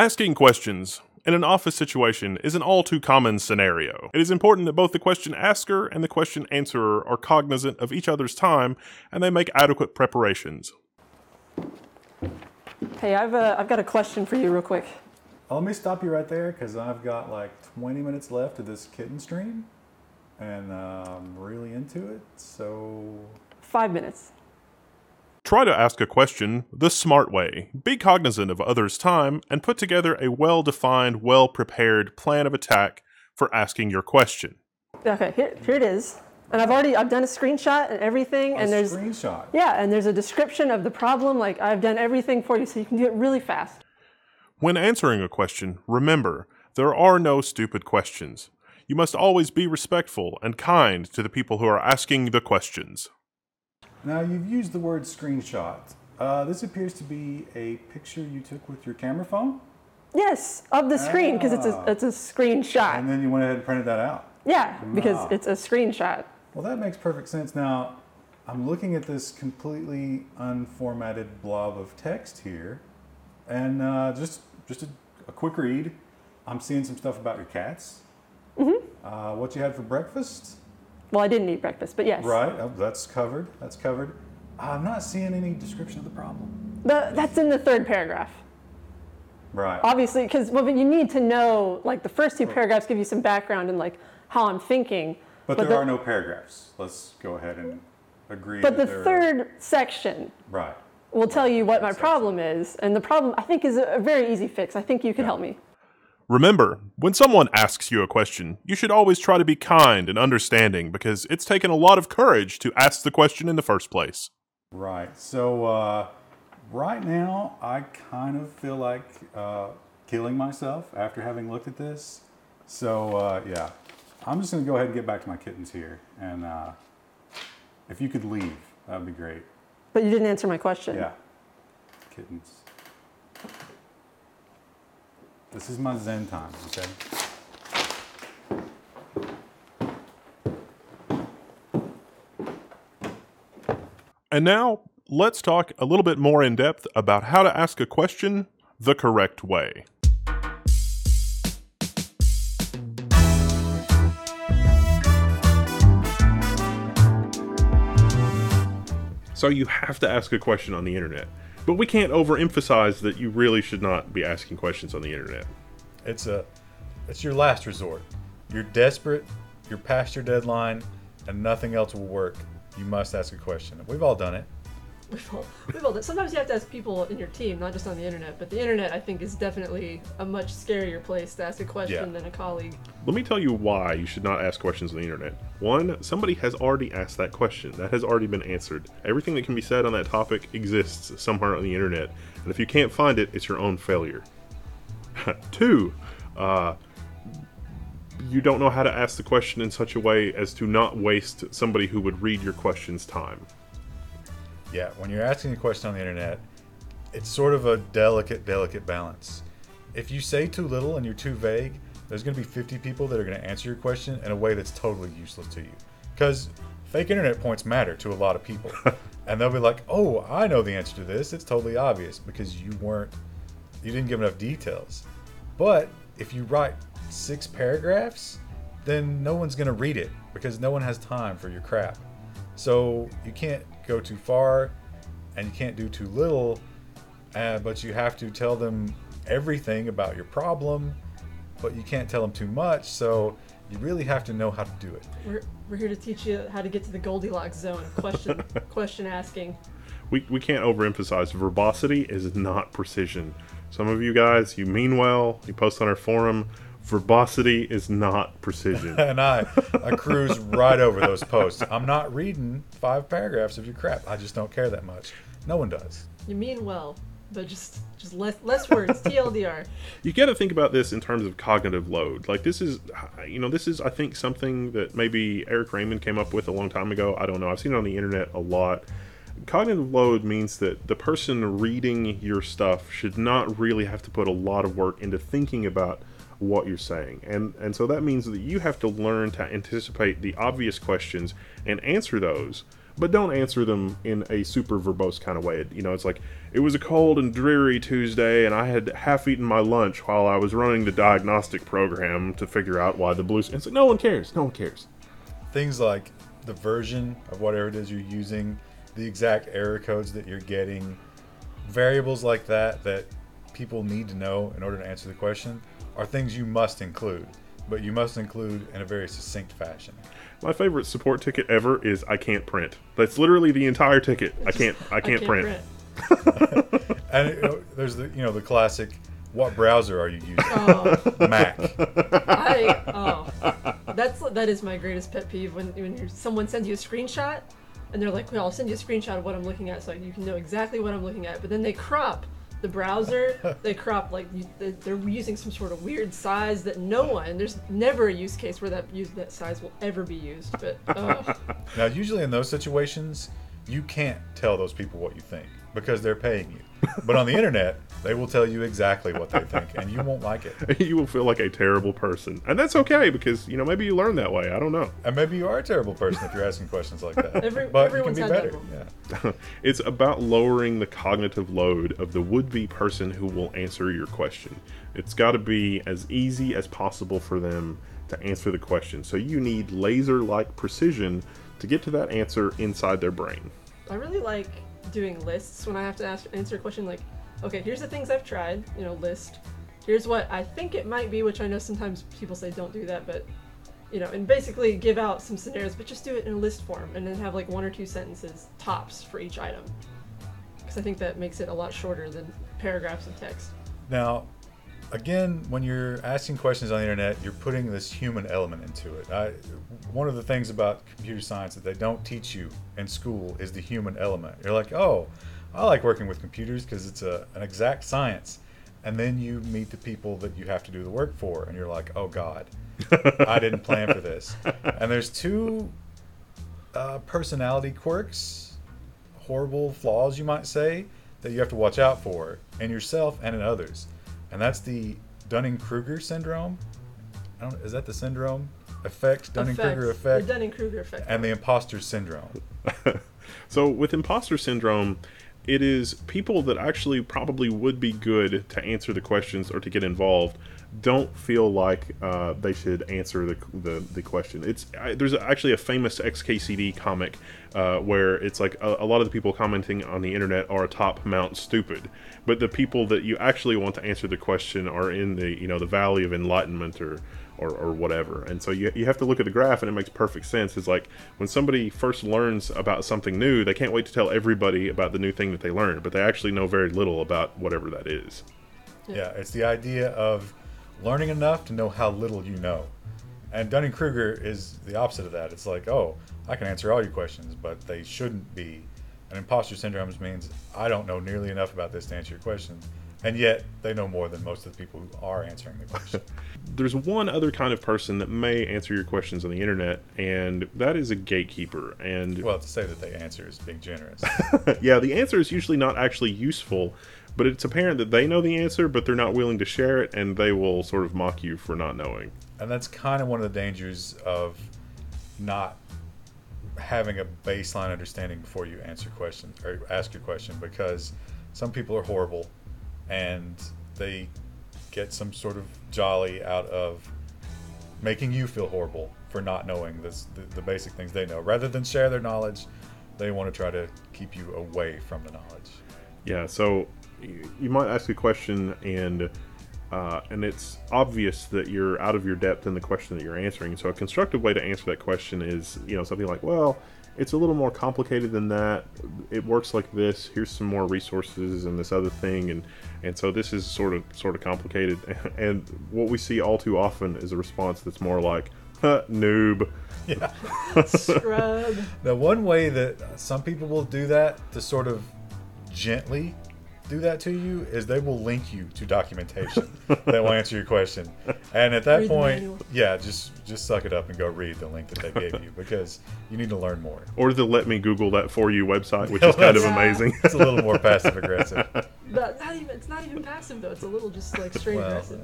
Asking questions in an office situation is an all too common scenario. It is important that both the question asker and the question answerer are cognizant of each other's time and they make adequate preparations. Hey, I've got a question for you real quick. Let me stop you right there because I've got like 20 minutes left of this kitten stream and I'm really into it, so... 5 minutes. Try to ask a question the smart way, be cognizant of others' time, and put together a well-defined, well-prepared plan of attack for asking your question. Okay, here it is. And I've done a screenshot and everything. Screenshot? Yeah, and there's a description of the problem. Like, I've done everything for you, so you can do it really fast. When answering a question, remember, there are no stupid questions. You must always be respectful and kind to the people who are asking the questions. Now, you've used the word screenshot. This appears to be a picture you took with your camera phone? Yes, of the screen, because it's a screenshot. And then you went ahead and printed that out? Yeah, because it's a screenshot. Well, that makes perfect sense. Now, I'm looking at this completely unformatted blob of text here, and just a quick read. I'm seeing some stuff about your cats. Mm-hmm. What you had for breakfast? Well, I didn't eat breakfast, but yes. Right, that's covered. I'm not seeing any description of the problem. That's in the third paragraph. Right. Obviously, because but you need to know, like the first two paragraphs give you some background and like how I'm thinking. But there are no paragraphs. Let's go ahead and agree. But the third section will tell you what my problem is. And the problem, I think, is a very easy fix. I think you could help me. Remember, when someone asks you a question, you should always try to be kind and understanding because it's taken a lot of courage to ask the question in the first place. Right. So right now, I kind of feel like killing myself after having looked at this. So, yeah. I'm just going to go ahead and get back to my kittens here. And if you could leave, that would be great. But you didn't answer my question. Yeah. Kittens. This is my Zen time, okay? And now, let's talk a little bit more in depth about how to ask a question the correct way. So you have to ask a question on the internet. But we can't overemphasize that you really should not be asking questions on the internet. It's your last resort. You're desperate, you're past your deadline, and nothing else will work. You must ask a question. We've all done it. We've all done it. Sometimes you have to ask people in your team, not just on the internet. But the internet, I think, is definitely a much scarier place to ask a question than a colleague. Let me tell you why you should not ask questions on the internet. One, somebody has already asked that question. That has already been answered. Everything that can be said on that topic exists somewhere on the internet. And if you can't find it, it's your own failure. Two, you don't know how to ask the question in such a way as to not waste somebody who would read your question's time. Yeah, when you're asking a question on the internet, it's sort of a delicate balance. If you say too little and you're too vague, there's going to be 50 people that are going to answer your question in a way that's totally useless to you. Because fake internet points matter to a lot of people. And they'll be like, oh, I know the answer to this. It's totally obvious because you didn't give enough details. But if you write 6 paragraphs, then no one's going to read it because no one has time for your crap. So you can't go too far and you can't do too little, but you have to tell them everything about your problem, but you can't tell them too much, so you really have to know how to do it. We're here to teach you how to get to the Goldilocks zone of question asking. We can't overemphasize verbosity is not precision. Some of you guys, you mean well, you post on our forum. Verbosity is not precision. And I cruise right over those posts. I'm not reading 5 paragraphs of your crap. I just don't care that much. No one does. You mean well, but just less words. TLDR. You got to think about this in terms of cognitive load. Like this is I think something that maybe Eric Raymond came up with a long time ago. I don't know. I've seen it on the internet a lot. Cognitive load means that the person reading your stuff should not really have to put a lot of work into thinking about what you're saying. And so that means that you have to learn to anticipate the obvious questions and answer those, but don't answer them in a super verbose kind of way. You know, it's like, it was a cold and dreary Tuesday, and I had half eaten my lunch while I was running the diagnostic program to figure out why the blue... It's like, no one cares. No one cares. Things like the version of whatever it is you're using, the exact error codes that you're getting, variables like that that people need to know in order to answer the question are things you must include, but you must include in a very succinct fashion. My favorite support ticket ever is I can't print. That's literally the entire ticket. I can't print. And there's the, you know, the classic, what browser are you using? Mac. That is my greatest pet peeve when someone sends you a screenshot and they're like, well, I'll send you a screenshot of what I'm looking at so you can know exactly what I'm looking at, but then they crop the browser, they're using some sort of weird size that there's never a use case where that size will ever be used. But now, usually in those situations, you can't tell those people what you think because they're paying you. But on the internet, they will tell you exactly what they think, and you won't like it. You will feel like a terrible person. And that's okay because, you know, maybe you learn that way. I don't know. And maybe you are a terrible person if you're asking questions like that. But you can be better. Yeah. It's about lowering the cognitive load of the would-be person who will answer your question. It's got to be as easy as possible for them to answer the question. So you need laser-like precision to get to that answer inside their brain. I really like doing lists when I have to answer a question like, okay, here's the things I've tried, you know, list. Here's what I think it might be, which I know sometimes people say don't do that, but, you know, and basically give out some scenarios, but just do it in a list form and then have like 1 or 2 sentences tops for each item. Because I think that makes it a lot shorter than paragraphs of text. Now, again, when you're asking questions on the internet, you're putting this human element into it. One of the things about computer science that they don't teach you in school is the human element. You're like, oh, I like working with computers because it's an exact science. And then you meet the people that you have to do the work for, and you're like, oh, God, I didn't plan for this. And there's 2 personality quirks, horrible flaws, you might say, that you have to watch out for in yourself and in others. And that's the Dunning-Kruger syndrome. Is that the syndrome? Effect? Dunning-Kruger effect? The Dunning-Kruger effect. And the imposter syndrome. So with imposter syndrome, it is people that actually probably would be good to answer the questions or to get involved don't feel like they should answer the question. There's actually a famous XKCD comic where it's like a lot of the people commenting on the internet are atop Mount Stupid, but the people that you actually want to answer the question are in the, you know, the Valley of Enlightenment or whatever. And so you have to look at the graph, and it makes perfect sense. It's like when somebody first learns about something new, they can't wait to tell everybody about the new thing that they learned, but they actually know very little about whatever that is. Yeah, it's the idea of learning enough to know how little you know. And Dunning-Kruger is the opposite of that. It's like, oh, I can answer all your questions, but they shouldn't be. And imposter syndrome means I don't know nearly enough about this to answer your questions. And yet, they know more than most of the people who are answering the question. There's one other kind of person that may answer your questions on the internet, and that is a gatekeeper. And well, to say that they answer is being generous. Yeah, the answer is usually not actually useful, but it's apparent that they know the answer, but they're not willing to share it, and they will sort of mock you for not knowing. And that's kind of one of the dangers of not having a baseline understanding before you answer questions or ask your question, because some people are horrible. And they get some sort of jolly out of making you feel horrible for not knowing the basic things they know. Rather than share their knowledge, they want to try to keep you away from the knowledge. Yeah, so you might ask a question and it's obvious that you're out of your depth in the question that you're answering. So a constructive way to answer that question is, you know, something like, well, it's a little more complicated than that. It works like this. Here's some more resources and this other thing, and so this is sort of complicated. And what we see all too often is a response that's more like, huh, noob. Yeah. Scrub. Now, one way that some people will do that to sort of gently do that to you is they will link you to documentation that will answer your question. And at that point, yeah, just suck it up and go read the link that they gave you, because you need to learn more. Or the Let Me Google That For You website, which is kind of amazing. It's a little more passive aggressive. It's not even passive though. It's a little just like straight aggressive.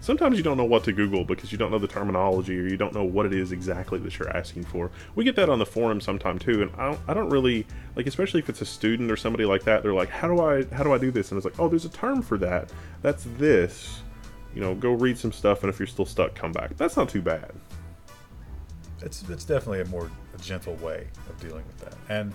sometimes you don't know what to Google because you don't know the terminology, or you don't know what it is exactly that you're asking for. We get that on the forum sometime too, and I don't really, like, especially if it's a student or somebody like that, they're like, how do I do this? And it's like, oh, there's a term for that. That's this. You know, go read some stuff, and if you're still stuck, come back. That's not too bad. It's definitely a more gentle way of dealing with that. And,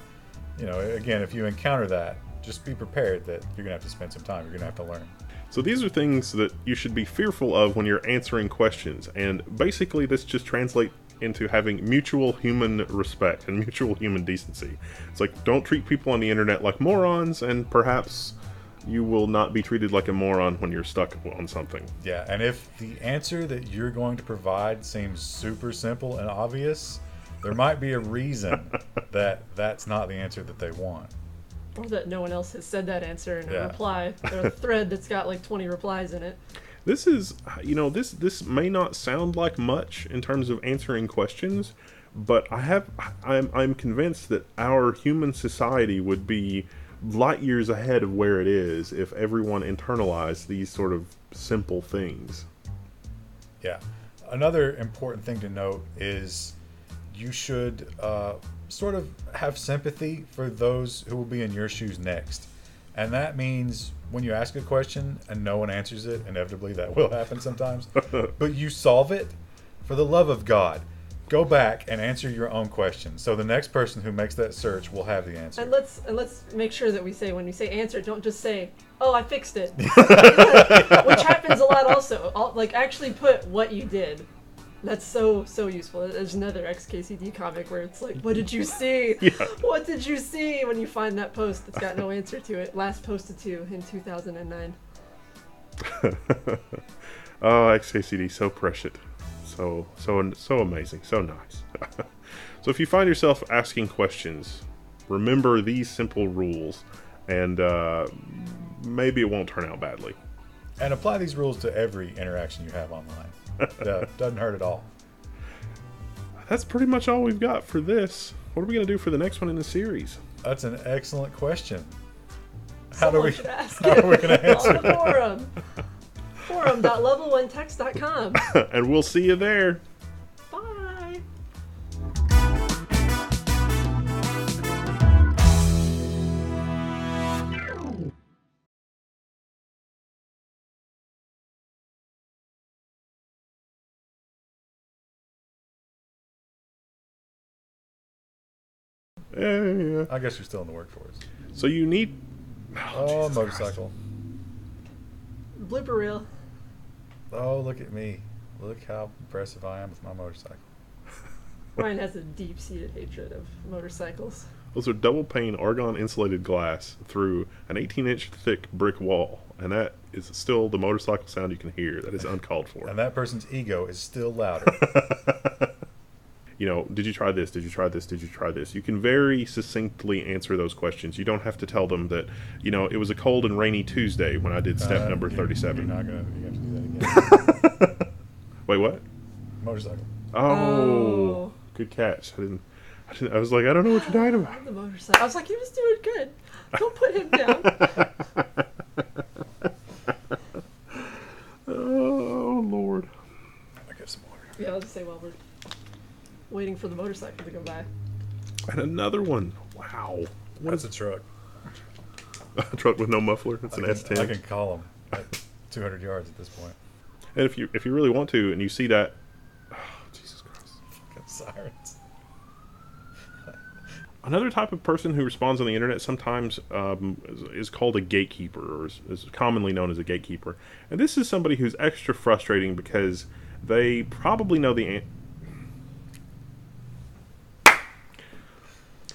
you know, again, if you encounter that, just be prepared that you're going to have to spend some time. You're going to have to learn. So these are things that you should be fearful of when you're answering questions. And basically, this just translates into having mutual human respect and mutual human decency. It's like, don't treat people on the internet like morons, and perhaps you will not be treated like a moron when you're stuck on something. Yeah, and if the answer that you're going to provide seems super simple and obvious, there might be a reason that that's not the answer that they want. Or that no one else has said that answer in a reply. Or a thread that's got like 20 replies in it. This is, you know, this may not sound like much in terms of answering questions, but I'm convinced that our human society would be light years ahead of where it is if everyone internalized these sort of simple things. Yeah. Another important thing to note is you should sort of have sympathy for those who will be in your shoes next. And that means when you ask a question and no one answers it, inevitably that will happen sometimes, but you solve it, for the love of God, go back and answer your own question, so the next person who makes that search will have the answer. And let's make sure that we say, when you say answer, don't just say, "Oh, I fixed it," which happens a lot. Also, like, actually put what you did. That's so useful. There's another XKCD comic where it's like, "What did you see? Yeah. What did you see?" When you find that post that's got no answer to it, last posted to in 2009. Oh, XKCD, so prescient. So amazing, so nice. So if you find yourself asking questions, remember these simple rules, and maybe it won't turn out badly. And apply these rules to every interaction you have online. Doesn't hurt at all. That's pretty much all we've got for this. What are we going to do for the next one in the series? That's an excellent question. How are we going to answer it? forum.level1text.com. And we'll see you there. Bye. Yeah. I guess you're still in the workforce. So you need... Oh, motorcycle. Christ. Blooper reel. Oh, look at me. Look how impressive I am with my motorcycle. Ryan has a deep-seated hatred of motorcycles. Those are double-pane argon-insulated glass through an 18-inch thick brick wall. And that is still the motorcycle sound you can hear. That is uncalled for. And that person's ego is still louder. You know, did you try this? Did you try this? Did you try this? You can very succinctly answer those questions. You don't have to tell them that, you know, it was a cold and rainy Tuesday when I did step number 37. You're not going to... Wait, what? Motorcycle. Oh, good catch. I was like, I don't know what you're talking about. The motorcycle. I was like, he was doing good. Don't put him down. Oh Lord. I got some water. Yeah, I'll just say while we're waiting for the motorcycle to go by. And another one. Wow. What's a truck? A truck with no muffler. It's an S10. I can call him at 200 yards at this point. And if you really want to, and you see that, oh, Jesus Christ, fucking sirens. Another type of person who responds on the internet sometimes is called a gatekeeper, or is commonly known as a gatekeeper. And this is somebody who's extra frustrating because they probably know the